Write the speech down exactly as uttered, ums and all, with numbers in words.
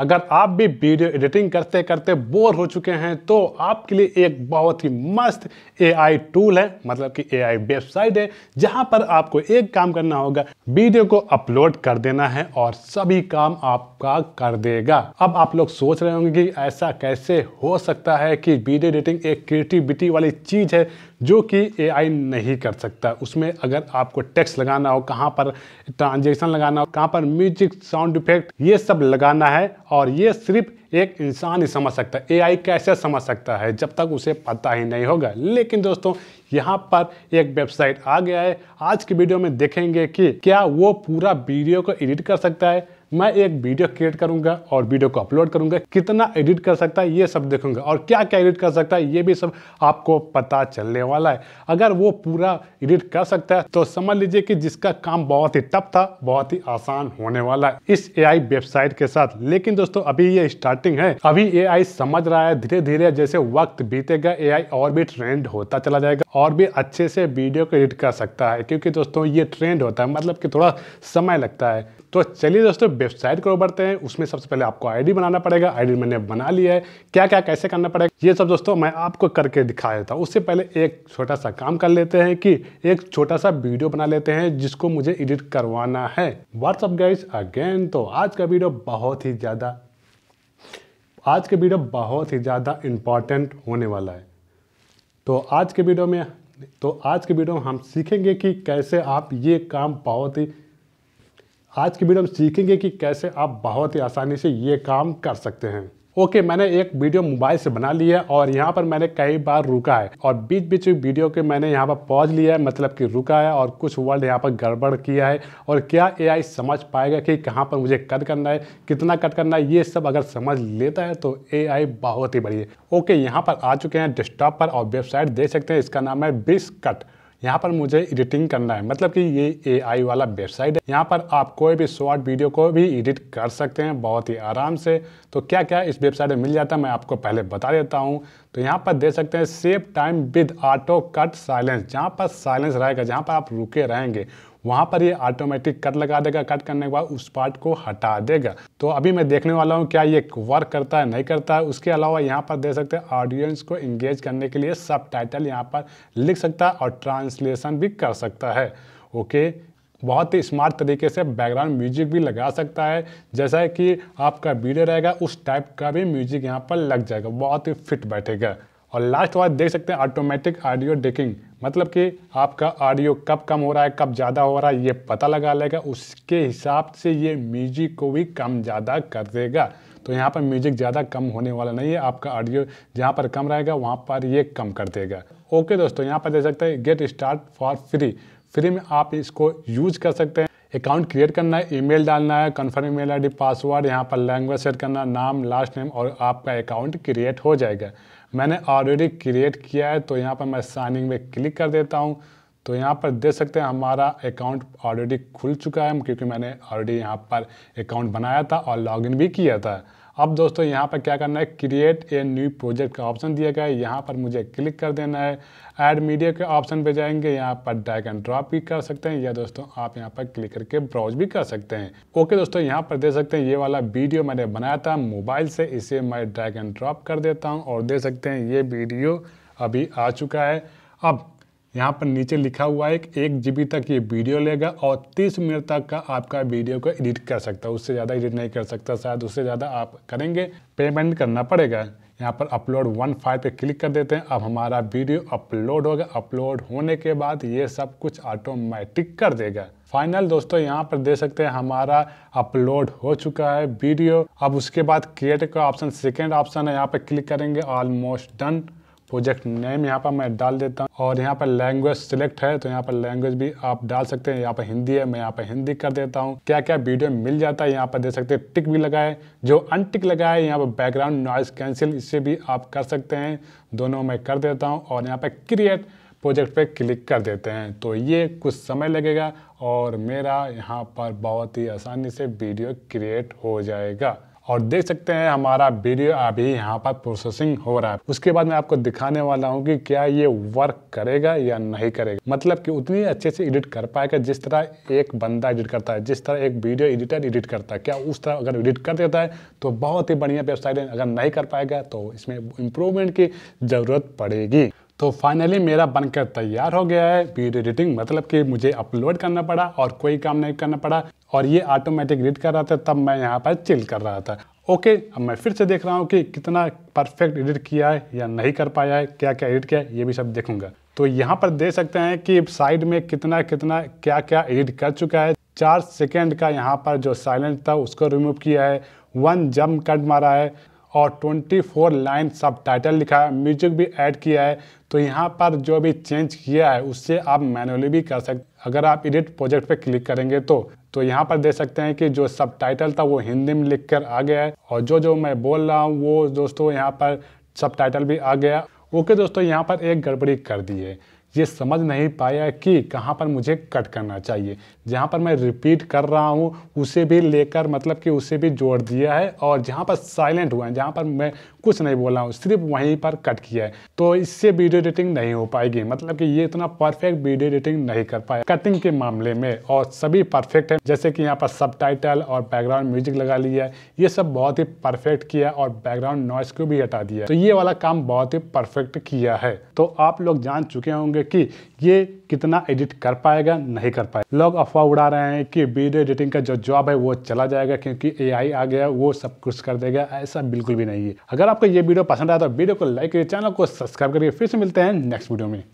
अगर आप भी वीडियो एडिटिंग करते करते बोर हो चुके हैं तो आपके लिए एक बहुत ही मस्त एआई टूल है, मतलब कि एआई वेबसाइट है, जहां पर आपको एक काम करना होगा, वीडियो को अपलोड कर देना है और सभी काम आपका कर देगा। अब आप लोग सोच रहे होंगे कि ऐसा कैसे हो सकता है कि वीडियो एडिटिंग एक क्रिएटिविटी वाली चीज़ है जो कि एआई नहीं कर सकता। उसमें अगर आपको टेक्स्ट लगाना हो, कहाँ पर ट्रांजेक्शन लगाना हो, कहाँ पर म्यूजिक साउंड इफेक्ट ये सब लगाना है और ये सिर्फ एक इंसान ही समझ सकता है। एआई कैसे समझ सकता है जब तक उसे पता ही नहीं होगा। लेकिन दोस्तों यहाँ पर एक वेबसाइट आ गया है, आज की वीडियो में देखेंगे कि क्या वो पूरा वीडियो को एडिट कर सकता है। मैं एक वीडियो क्रिएट करूंगा और वीडियो को अपलोड करूंगा, कितना एडिट कर सकता है ये सब देखूंगा और क्या क्या एडिट कर सकता है ये भी सब आपको पता चलने वाला है। अगर वो पूरा एडिट कर सकता है तो समझ लीजिए कि जिसका काम बहुत ही टफ था बहुत ही आसान होने वाला है इस एआई वेबसाइट के साथ। लेकिन दोस्तों अभी ये स्टार्टिंग है, अभी एआई समझ रहा है, धीरे धीरे जैसे वक्त बीतेगा एआई और भी ट्रेंड होता चला जाएगा और भी अच्छे से वीडियो को एडिट कर सकता है, क्योंकि दोस्तों ये ट्रेंड होता है, मतलब कि थोड़ा समय लगता है। तो चलिए दोस्तों वेबसाइट को बढ़ते हैं। उसमें सबसे पहले आपको आईडी बनाना पड़ेगा, आईडी मैंने बना लिया है, क्या क्या कैसे करना पड़ेगा ये सब दोस्तों मैं आपको करके दिखा देता हूँ। उससे पहले एक छोटा सा काम कर लेते हैं कि एक छोटा सा वीडियो बना लेते हैं जिसको मुझे एडिट करवाना है। व्हाट्सअप गाइस अगेन, तो आज का वीडियो बहुत ही ज़्यादा आज के वीडियो बहुत ही ज़्यादा इम्पॉर्टेंट होने वाला है। तो आज के वीडियो में तो आज के वीडियो में हम सीखेंगे कि कैसे आप ये काम बहुत ही आज की वीडियो हम सीखेंगे कि कैसे आप बहुत ही आसानी से ये काम कर सकते हैं। ओके, मैंने एक वीडियो मोबाइल से बना लिया और यहाँ पर मैंने कई बार रुका है और बीच बीच में वीडियो के मैंने यहाँ पर पॉज लिया है, मतलब कि रुका है और कुछ वर्ड यहाँ पर गड़बड़ किया है। और क्या एआई समझ पाएगा कि कहाँ पर मुझे कट करना है, कितना कट करना है, ये सब अगर समझ लेता है तो एआई बहुत ही बढ़िया। ओके, यहाँ पर आ चुके हैं डेस्कटॉप पर और वेबसाइट देख सकते हैं, इसका नाम है बिस्कट। यहाँ पर मुझे एडिटिंग करना है, मतलब कि ये एआई वाला वेबसाइट है। यहाँ पर आप कोई भी शॉर्ट वीडियो को भी एडिट कर सकते हैं बहुत ही आराम से। तो क्या क्या इस वेबसाइट में मिल जाता है मैं आपको पहले बता देता हूँ। तो यहाँ पर देख सकते हैं save time with auto cut silence, जहाँ पर साइलेंस रहेगा, जहाँ पर आप रुके रहेंगे वहाँ पर ये ऑटोमेटिक कट लगा देगा, कट करने के बाद उस पार्ट को हटा देगा। तो अभी मैं देखने वाला हूँ क्या ये वर्क करता है नहीं करता है। उसके अलावा यहाँ पर देख सकते हैं ऑडियंस को इंगेज करने के लिए सब टाइटल यहाँ पर लिख सकता है और ट्रांसलेशन भी कर सकता है। ओके, बहुत ही स्मार्ट तरीके से बैकग्राउंड म्यूजिक भी लगा सकता है, जैसा कि आपका वीडियो रहेगा उस टाइप का भी म्यूजिक यहाँ पर लग जाएगा, बहुत ही फिट बैठेगा। और लास्ट वाला देख सकते हैं ऑटोमेटिक ऑडियो डेकिंग, मतलब कि आपका ऑडियो कब कम हो रहा है कब ज़्यादा हो रहा है ये पता लगा लेगा, उसके हिसाब से ये म्यूजिक को भी कम ज़्यादा कर देगा। तो यहाँ पर म्यूजिक ज़्यादा कम होने वाला नहीं है, आपका ऑडियो जहाँ पर कम रहेगा वहाँ पर ये कम कर देगा। ओके दोस्तों, यहाँ पर देख सकते हैं get start for free, free में आप इसको यूज कर सकते हैं। अकाउंट क्रिएट करना है, ईमेल डालना है, कन्फर्म ईमेल आईडी, पासवर्ड, यहाँ पर लैंग्वेज सेट करना, नाम, लास्ट नेम और आपका अकाउंट क्रिएट हो जाएगा। मैंने ऑलरेडी क्रिएट किया है तो यहाँ पर मैं साइनिंग में क्लिक कर देता हूँ। तो यहाँ पर देख सकते हैं हमारा अकाउंट ऑलरेडी खुल चुका है, क्योंकि मैंने ऑलरेडी यहाँ पर अकाउंट बनाया था और लॉगिन भी किया था। अब दोस्तों यहाँ पर क्या करना है, क्रिएट ए न्यू प्रोजेक्ट का ऑप्शन दिया गया है, यहाँ पर मुझे क्लिक कर देना है। ऐड मीडिया के ऑप्शन पे जाएंगे, यहाँ पर ड्रैग एंड ड्रॉप भी कर सकते हैं या दोस्तों आप यहाँ पर क्लिक करके ब्राउज भी कर सकते हैं। ओके दोस्तों, यहाँ पर देख सकते हैं ये वाला वीडियो मैंने बनाया था मोबाइल से, इसे मैं ड्रैग एंड ड्रॉप कर देता हूँ और देख सकते हैं ये वीडियो अभी आ चुका है। अब यहाँ पर नीचे लिखा हुआ है कि एक जीबी तक ये वीडियो लेगा और तीस मिनट तक का आपका वीडियो को एडिट कर सकता है, उससे ज़्यादा एडिट नहीं कर सकता, शायद उससे ज़्यादा आप करेंगे पेमेंट करना पड़ेगा। यहाँ पर अपलोड वन फाइल पे क्लिक कर देते हैं, अब हमारा वीडियो अपलोड होगा। अपलोड होने के बाद ये सब कुछ ऑटोमेटिक कर देगा। फाइनल दोस्तों यहाँ पर देख सकते हैं हमारा अपलोड हो चुका है वीडियो। अब उसके बाद क्रिएट का ऑप्शन सेकेंड ऑप्शन है, यहाँ पर क्लिक करेंगे, ऑलमोस्ट डन, प्रोजेक्ट नेम यहाँ पर मैं डाल देता हूँ और यहाँ पर लैंग्वेज सिलेक्ट है तो यहाँ पर लैंग्वेज भी आप डाल सकते हैं, यहाँ पर हिंदी है मैं यहाँ पर हिंदी कर देता हूँ। क्या क्या वीडियो मिल जाता है यहाँ पर देख सकते हैं, टिक भी लगाए, जो अनटिक लगाए यहाँ पर बैकग्राउंड नॉइज कैंसिल, इससे भी आप कर सकते हैं, दोनों मैं कर देता हूँ और यहाँ पर क्रिएट प्रोजेक्ट पे क्लिक कर देते हैं। तो ये कुछ समय लगेगा और मेरा यहाँ पर बहुत ही आसानी से वीडियो क्रिएट हो जाएगा। और देख सकते हैं हमारा वीडियो अभी यहाँ पर प्रोसेसिंग हो रहा है। उसके बाद मैं आपको दिखाने वाला हूँ कि क्या ये वर्क करेगा या नहीं करेगा, मतलब कि उतनी अच्छे से एडिट कर पाएगा जिस तरह एक बंदा एडिट करता है, जिस तरह एक वीडियो एडिटर एडिट करता है, क्या उस तरह अगर एडिट कर देता है तो बहुत ही बढ़िया वेबसाइट है। अगर नहीं कर पाएगा तो इसमें इम्प्रूवमेंट की ज़रूरत पड़ेगी। तो फाइनली मेरा बनकर तैयार हो गया है वीडियो एडिटिंग, मतलब कि मुझे अपलोड करना पड़ा और कोई काम नहीं करना पड़ा और ये ऑटोमेटिक एडिट कर रहा था, तब मैं यहाँ पर चिल कर रहा था। ओके, अब मैं फिर से देख रहा हूँ कि कितना परफेक्ट एडिट किया है या नहीं कर पाया है, क्या क्या एडिट किया है, ये भी सब देखूंगा। तो यहाँ पर देख सकते हैं कि साइड में कितना कितना क्या क्या एडिट कर चुका है। चार सेकेंड का यहाँ पर जो साइलेंट था उसको रिमूव किया है, वन जम्प कट मारा है और चौबीस लाइन सबटाइटल लिखा है, म्यूजिक भी ऐड किया है। तो यहाँ पर जो भी चेंज किया है उससे आप मैनुअली भी कर सकते अगर आप एडिट प्रोजेक्ट पे क्लिक करेंगे तो। तो यहाँ पर देख सकते हैं कि जो सबटाइटल था वो हिंदी में लिखकर आ गया है और जो जो मैं बोल रहा हूँ वो दोस्तों यहाँ पर सबटाइटल भी आ गया। ओके दोस्तों, यहाँ पर एक गड़बड़ी कर दी है, ये समझ नहीं पाया कि कहाँ पर मुझे कट करना चाहिए। जहाँ पर मैं रिपीट कर रहा हूँ उसे भी लेकर मतलब कि उसे भी जोड़ दिया है और जहाँ पर साइलेंट हुआ है, जहाँ पर मैं कुछ नहीं बोला हूँ सिर्फ वहीं पर कट किया है। तो इससे वीडियो एडिटिंग नहीं हो पाएगी, मतलब कि ये इतना परफेक्ट वीडियो एडिटिंग नहीं कर पाया कटिंग के मामले में। और सभी परफेक्ट है, जैसे कि यहाँ पर सबटाइटल और बैकग्राउंड म्यूजिक लगा लिया है, ये सब बहुत ही परफेक्ट किया और बैकग्राउंड नॉइस को भी हटा दिया। तो ये वाला काम बहुत ही परफेक्ट किया है। तो आप लोग जान चुके होंगे कि ये कितना एडिट कर पाएगा नहीं कर पाएगा। लोग अफवाह उड़ा रहे हैं कि वीडियो एडिटिंग का जो जॉब है वो चला जाएगा क्योंकि एआई आ गया वो सब कुछ कर देगा, ऐसा बिल्कुल भी नहीं है। अगर आपको ये वीडियो पसंद आया तो वीडियो को लाइक करिए, चैनल को सब्सक्राइब करिए। फिर से मिलते हैं नेक्स्ट वीडियो में।